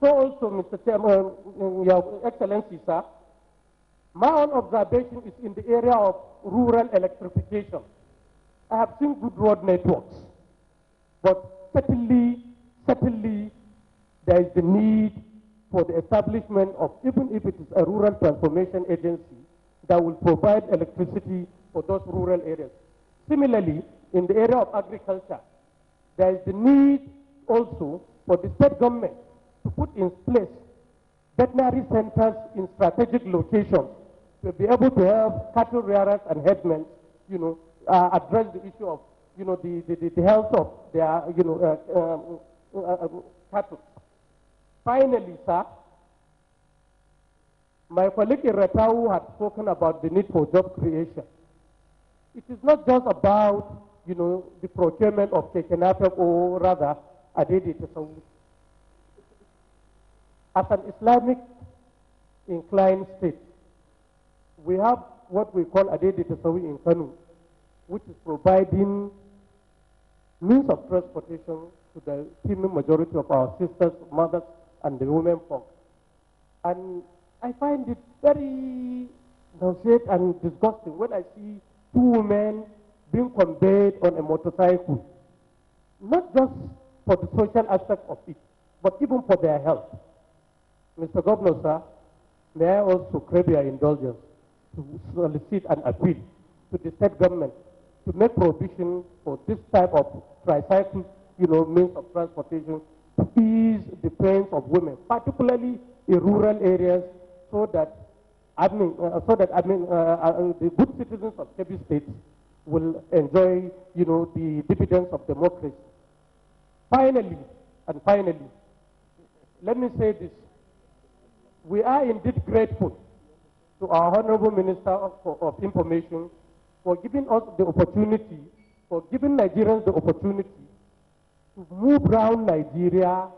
So also, Mr. Chairman, Your Excellency, sir, my own observation is in the area of rural electrification. I have seen good road networks, but certainly, there is the need for the establishment of, even if it is a rural transformation agency, that will provide electricity for those rural areas. Similarly, in the area of agriculture, there is the need also for the state government to put in place veterinary centers in strategic locations to be able to help cattle rearers and headmen, address the issue of, the health of their, cattle. Finally, sir, my colleague Iretau had spoken about the need for job creation. It is not just about, the procurement of Kekenafep, or rather, Adede Tesawu. As an Islamic inclined state, we have what we call Adede Tesawu in Kano, which is providing means of transportation to the female majority of our sisters, mothers, and the women folk. And I find it very nauseous and disgusting when I see two women being conveyed on a motorcycle, not just for the social aspect of it, but even for their health. Mr. Governor, sir, may I also crave your indulgence to solicit an appeal to the state government to make provision for this type of tricycle, means of transportation to ease the pains of women, particularly in rural areas, so that the good citizens of Kebbi State will enjoy, the dividends of democracy. Finally, let me say this. We are indeed grateful to our Honorable Minister of Information for giving us the opportunity, for giving Nigerians the opportunity to move around Nigeria,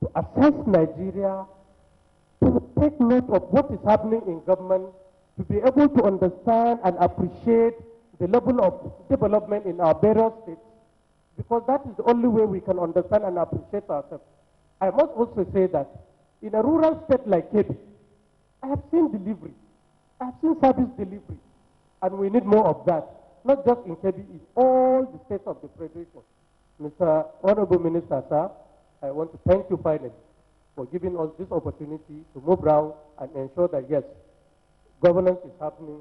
to assess Nigeria, to take note of what is happening in government, to be able to understand and appreciate the level of development in our various states, because that is the only way we can understand and appreciate ourselves. I must also say that in a rural state like Kebbi, I have seen delivery, I have seen service delivery, and we need more of that, not just in Kebbi, in all the states of the Federation. Mr. Honorable Minister, sir, I want to thank you finally for giving us this opportunity to move around and ensure that, yes, governance is happening.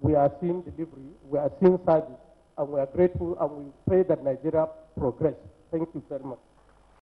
We are seeing delivery, we are seeing service, and we are grateful, and we pray that Nigeria progress. Thank you very much.